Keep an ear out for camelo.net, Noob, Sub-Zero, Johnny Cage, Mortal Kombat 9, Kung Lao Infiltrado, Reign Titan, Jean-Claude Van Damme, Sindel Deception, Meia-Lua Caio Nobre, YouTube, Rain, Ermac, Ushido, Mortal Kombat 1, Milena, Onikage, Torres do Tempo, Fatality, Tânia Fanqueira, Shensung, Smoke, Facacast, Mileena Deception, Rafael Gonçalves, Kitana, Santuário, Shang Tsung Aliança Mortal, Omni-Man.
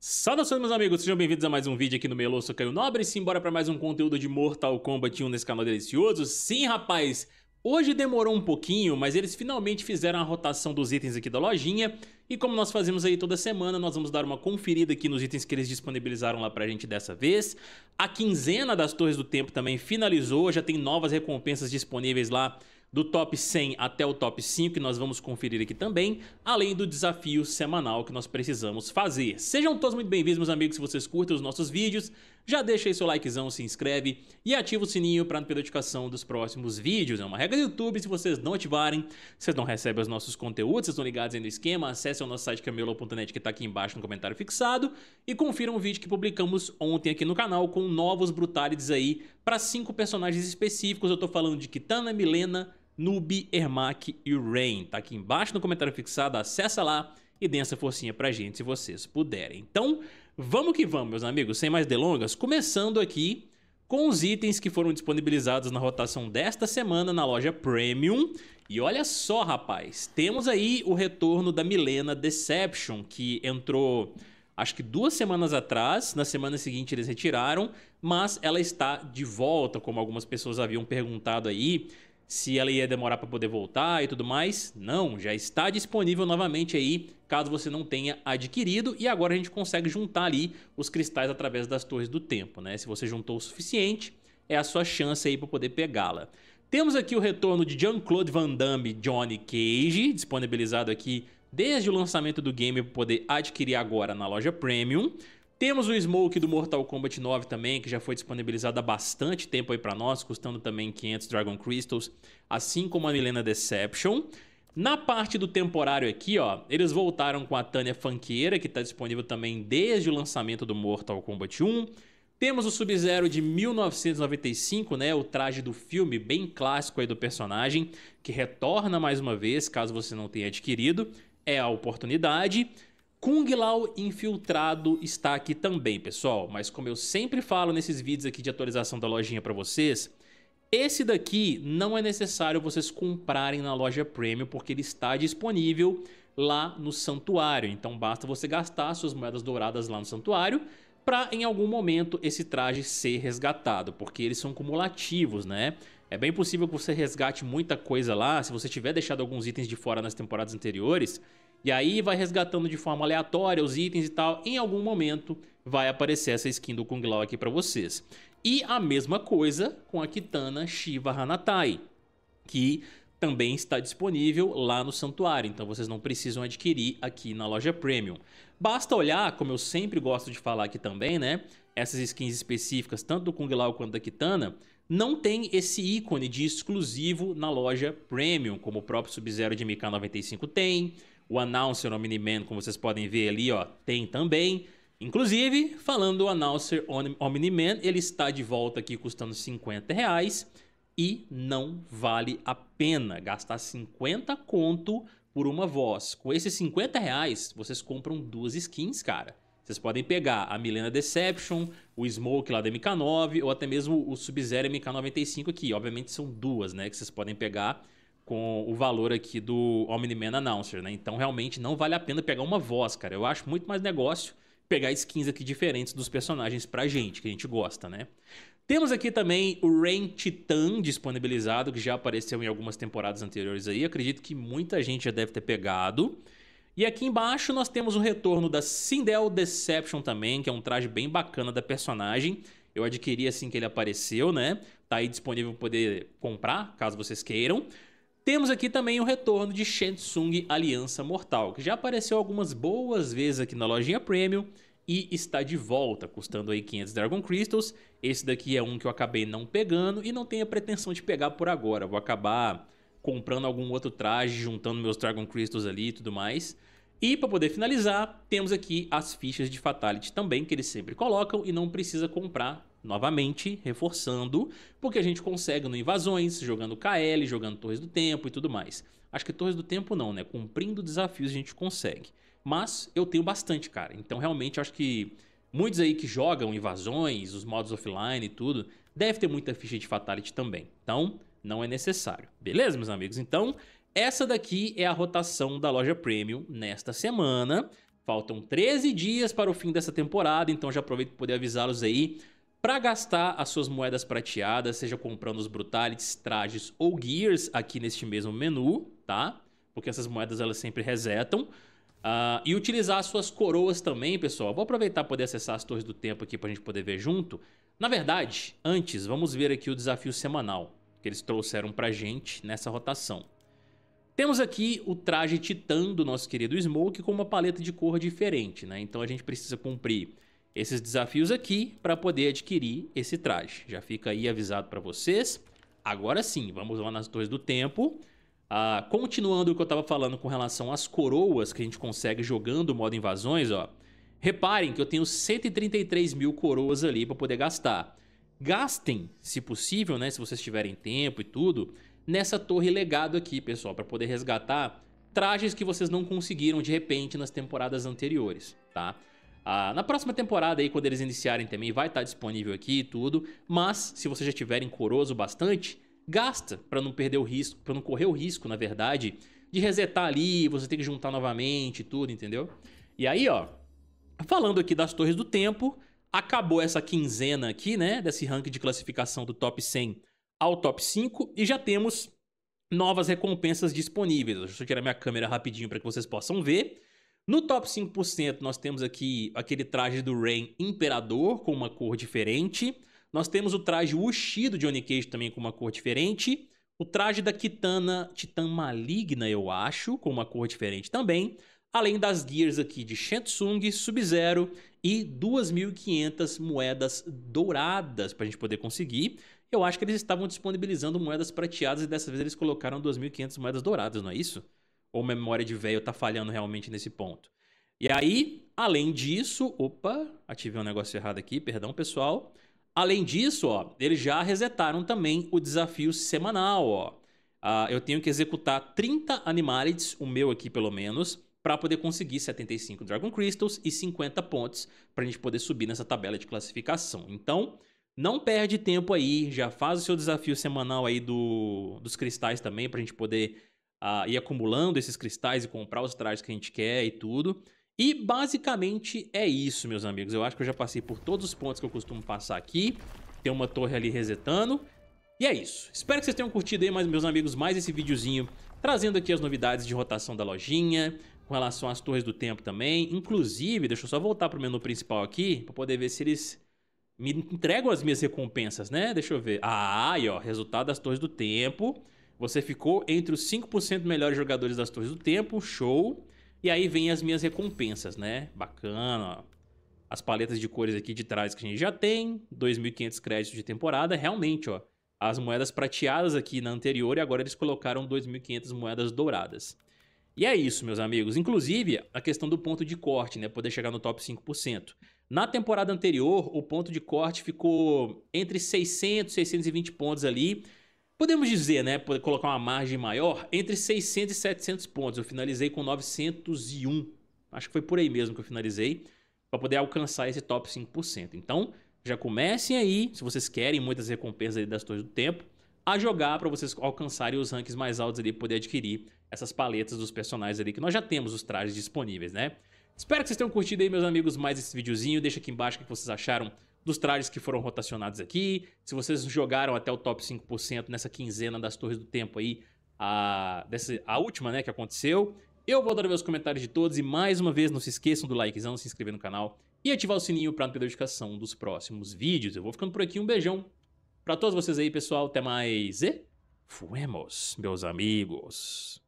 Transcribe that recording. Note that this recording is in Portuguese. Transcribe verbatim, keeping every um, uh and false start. Saudações, meus amigos, sejam bem-vindos a mais um vídeo aqui no Meia-Lua Caio Nobre. Simbora para mais um conteúdo de Mortal Kombat um nesse canal delicioso. Sim, rapaz, hoje demorou um pouquinho, mas eles finalmente fizeram a rotação dos itens aqui da lojinha. E como nós fazemos aí toda semana, nós vamos dar uma conferida aqui nos itens que eles disponibilizaram lá pra gente dessa vez. A quinzena das Torres do Tempo também finalizou, já tem novas recompensas disponíveis lá do top cem até o top cinco, que nós vamos conferir aqui também, além do desafio semanal que nós precisamos fazer. Sejam todos muito bem-vindos, meus amigos. Se vocês curtem os nossos vídeos, já deixa aí seu likezão, se inscreve e ativa o sininho para não perder a notificação dos próximos vídeos. É uma regra do YouTube, se vocês não ativarem, vocês não recebem os nossos conteúdos, vocês estão ligados aí no esquema. Acesse o nosso site camelo ponto net, que está aqui embaixo no comentário fixado, e confiram um vídeo que publicamos ontem aqui no canal com novos brutalities aí para cinco personagens específicos. Eu estou falando de Kitana, Milena, Noob, Ermac e Rain. Tá aqui embaixo no comentário fixado, acessa lá e dê essa forcinha pra gente se vocês puderem. Então, vamos que vamos, meus amigos, sem mais delongas, começando aqui com os itens que foram disponibilizados na rotação desta semana na loja Premium. E olha só, rapaz, temos aí o retorno da Mileena Deception, que entrou acho que duas semanas atrás. Na semana seguinte eles retiraram, mas ela está de volta, como algumas pessoas haviam perguntado aí, se ela ia demorar para poder voltar e tudo mais. Não, já está disponível novamente aí, caso você não tenha adquirido. E agora a gente consegue juntar ali os cristais através das Torres do Tempo, né? Se você juntou o suficiente, é a sua chance aí para poder pegá-la. Temos aqui o retorno de Jean-Claude Van Damme, Johnny Cage, disponibilizado aqui desde o lançamento do game para poder adquirir agora na loja Premium. Temos o Smoke do Mortal Kombat nove também, que já foi disponibilizado há bastante tempo aí pra nós, custando também quinhentos Dragon Crystals, assim como a Mileena Deception. Na parte do temporário aqui, ó, eles voltaram com a Tânia Fanqueira, que tá disponível também desde o lançamento do Mortal Kombat um. Temos o Sub-Zero de mil novecentos e noventa e cinco, né, o traje do filme bem clássico aí do personagem, que retorna mais uma vez, caso você não tenha adquirido, é a oportunidade. Kung Lao Infiltrado está aqui também, pessoal, mas como eu sempre falo nesses vídeos aqui de atualização da lojinha para vocês, esse daqui não é necessário vocês comprarem na loja Premium, porque ele está disponível lá no Santuário. Então basta você gastar suas moedas douradas lá no Santuário para em algum momento esse traje ser resgatado, porque eles são cumulativos, né? É bem possível que você resgate muita coisa lá, se você tiver deixado alguns itens de fora nas temporadas anteriores. E aí vai resgatando de forma aleatória os itens e tal. Em algum momento vai aparecer essa skin do Kung Lao aqui pra vocês. E a mesma coisa com a Kitana Shiva Hanatai, que também está disponível lá no Santuário. Então vocês não precisam adquirir aqui na loja Premium. Basta olhar, como eu sempre gosto de falar aqui também, né? Essas skins específicas, tanto do Kung Lao quanto da Kitana, não tem esse ícone de exclusivo na loja Premium, como o próprio Sub-Zero de M K noventa e cinco tem. O Announcer Omni-Man, como vocês podem ver ali, ó, tem também. Inclusive, falando do Announcer Omni-Man, ele está de volta aqui custando cinquenta reais. E não vale a pena gastar cinquenta conto por uma voz. Com esses cinquenta reais, vocês compram duas skins, cara. Vocês podem pegar a Mileena Deception, o Smoke lá da M K nove, ou até mesmo o Sub-Zero M K noventa e cinco aqui. Obviamente são duas, né, que vocês podem pegar com o valor aqui do Omni-Man Announcer, né? Então realmente não vale a pena pegar uma voz, cara. Eu acho muito mais negócio pegar skins aqui diferentes dos personagens pra gente, que a gente gosta, né? Temos aqui também o Reign Titan disponibilizado, que já apareceu em algumas temporadas anteriores aí. Acredito que muita gente já deve ter pegado. E aqui embaixo nós temos o retorno da Sindel Deception também, que é um traje bem bacana da personagem. Eu adquiri assim que ele apareceu, né? Tá aí disponível para poder comprar, caso vocês queiram. Temos aqui também o retorno de Shang Tsung Aliança Mortal, que já apareceu algumas boas vezes aqui na lojinha Premium e está de volta, custando aí quinhentos Dragon Crystals. Esse daqui é um que eu acabei não pegando e não tenho a pretensão de pegar por agora. Vou acabar comprando algum outro traje, juntando meus Dragon Crystals ali e tudo mais. E para poder finalizar, temos aqui as fichas de Fatality também, que eles sempre colocam e não precisa comprar. Novamente, reforçando, porque a gente consegue no Invasões, jogando K L, jogando Torres do Tempo e tudo mais. Acho que Torres do Tempo não, né? Cumprindo desafios a gente consegue. Mas eu tenho bastante, cara. Então, realmente, acho que muitos aí que jogam Invasões, os modos offline e tudo, deve ter muita ficha de Fatality também. Então, não é necessário. Beleza, meus amigos? Então, essa daqui é a rotação da loja Premium nesta semana. Faltam treze dias para o fim dessa temporada, então já aproveito para poder avisá-los aí para gastar as suas moedas prateadas, seja comprando os brutalities, trajes ou gears aqui neste mesmo menu, tá? Porque essas moedas elas sempre resetam. Uh, e utilizar as suas coroas também, pessoal. Vou aproveitar para poder acessar as torres do tempo aqui para a gente poder ver junto. Na verdade, antes, vamos ver aqui o desafio semanal que eles trouxeram para a gente nessa rotação. Temos aqui o traje titã do nosso querido Smoke com uma paleta de cor diferente, né? Então a gente precisa cumprir esses desafios aqui para poder adquirir esse traje. Já fica aí avisado para vocês. Agora sim, vamos lá nas torres do tempo. Ah, continuando o que eu estava falando com relação às coroas que a gente consegue jogando o modo invasões, ó. Reparem que eu tenho cento e trinta e três mil coroas ali para poder gastar. Gastem, se possível, né? Se vocês tiverem tempo e tudo, nessa torre legado aqui, pessoal, para poder resgatar trajes que vocês não conseguiram de repente nas temporadas anteriores, tá? Ah, na próxima temporada aí, quando eles iniciarem também, vai estar disponível aqui e tudo, mas se vocês já tiverem coroso bastante, gasta para não perder o risco, para não correr o risco, na verdade, de resetar ali, você tem que juntar novamente e tudo, entendeu? E aí, ó, falando aqui das torres do tempo, acabou essa quinzena aqui, né, desse ranking de classificação do top cem ao top cinco e já temos novas recompensas disponíveis. Deixa eu tirar minha câmera rapidinho para que vocês possam ver. No top cinco por cento nós temos aqui aquele traje do Reign Imperador com uma cor diferente. Nós temos o traje Ushido de Onikage também com uma cor diferente. O traje da Kitana, Titã Maligna, eu acho, com uma cor diferente também. Além das gears aqui de Shensung, Sub-Zero e duas mil e quinhentas moedas douradas para a gente poder conseguir. Eu acho que eles estavam disponibilizando moedas prateadas e dessa vez eles colocaram duas mil e quinhentas moedas douradas, não é isso? Ou memória de velho tá falhando realmente nesse ponto. E aí, além disso... Opa, ativei um negócio errado aqui, perdão pessoal. Além disso, ó, eles já resetaram também o desafio semanal, ó. Ah, eu tenho que executar trinta animalities, o meu aqui pelo menos, para poder conseguir setenta e cinco Dragon Crystals e cinquenta pontos para a gente poder subir nessa tabela de classificação. Então, não perde tempo aí, já faz o seu desafio semanal aí do, dos cristais também para a gente poder uh, ir acumulando esses cristais e comprar os trajes que a gente quer e tudo. E basicamente é isso, meus amigos. Eu acho que eu já passei por todos os pontos que eu costumo passar aqui. Tem uma torre ali resetando. E é isso. Espero que vocês tenham curtido aí, meus amigos, mais esse videozinho trazendo aqui as novidades de rotação da lojinha, com relação às torres do tempo também. Inclusive, deixa eu só voltar para o menu principal aqui para poder ver se eles... me entregam as minhas recompensas, né? Deixa eu ver. Ah, aí, ó. Resultado das torres do tempo. Você ficou entre os cinco por cento melhores jogadores das torres do tempo. Show. E aí vem as minhas recompensas, né? Bacana, ó. As paletas de cores aqui de trás que a gente já tem. dois mil e quinhentos créditos de temporada. Realmente, ó. As moedas prateadas aqui na anterior e agora eles colocaram dois mil e quinhentas moedas douradas. E é isso, meus amigos. Inclusive, a questão do ponto de corte, né? Poder chegar no top cinco por cento. Na temporada anterior, o ponto de corte ficou entre seiscentos e seiscentos e vinte pontos ali. Podemos dizer, né, poder colocar uma margem maior, entre seiscentos e setecentos pontos. Eu finalizei com novecentos e um. Acho que foi por aí mesmo que eu finalizei, para poder alcançar esse top cinco por cento. Então, já comecem aí, se vocês querem muitas recompensas aí das torres do tempo, a jogar para vocês alcançarem os ranks mais altos ali, poder adquirir essas paletas dos personagens ali, que nós já temos os trajes disponíveis, né? Espero que vocês tenham curtido aí, meus amigos, mais esse videozinho. Deixa aqui embaixo o que vocês acharam dos trajes que foram rotacionados aqui. Se vocês jogaram até o top cinco por cento nessa quinzena das torres do tempo aí, a, dessa, a última, né, que aconteceu. Eu vou adorar ver os comentários de todos e, mais uma vez, não se esqueçam do likezão, se inscrever no canal e ativar o sininho para não perder a notificação dos próximos vídeos. Eu vou ficando por aqui. Um beijão para todos vocês aí, pessoal. Até mais e fuemos, meus amigos.